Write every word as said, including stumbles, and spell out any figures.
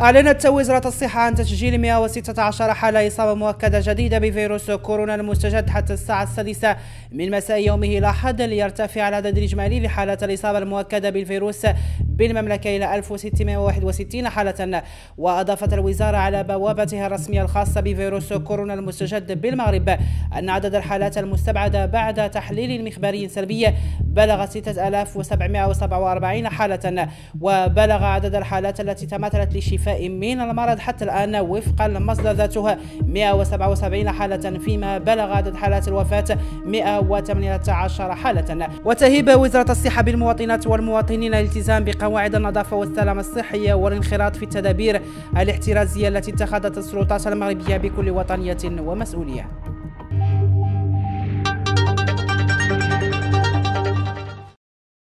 أعلنت وزارة الصحة عن تسجيل مئة وستة عشر حالة إصابة مؤكدة جديدة بفيروس كورونا المستجد حتى الساعة السادسة من مساء يومه الأحد، ليرتفع العدد الإجمالي لحالات الإصابة المؤكدة بالفيروس بالمملكة إلى ألف وستمئة وواحد وستين حالة. وأضافت الوزارة على بوابتها الرسمية الخاصة بفيروس كورونا المستجد بالمغرب أن عدد الحالات المستبعدة بعد تحليل مخبري سلبي بلغ ستة آلاف وسبعمئة وسبعة وأربعين حالة، وبلغ عدد الحالات التي تماثلت لشفاء من المرض حتى الآن وفق المصدر ذاته مئة وسبعة وسبعين حالة، فيما بلغ عدد حالات الوفاة مئة وثمانية عشر حالة. وتهيب وزارة الصحة بالمواطنات والمواطنين الالتزام قواعد النظافة والسلامة الصحية والانخراط في التدابير الاحترازية التي اتخذت السلطات المغربية بكل وطنية ومسؤولية.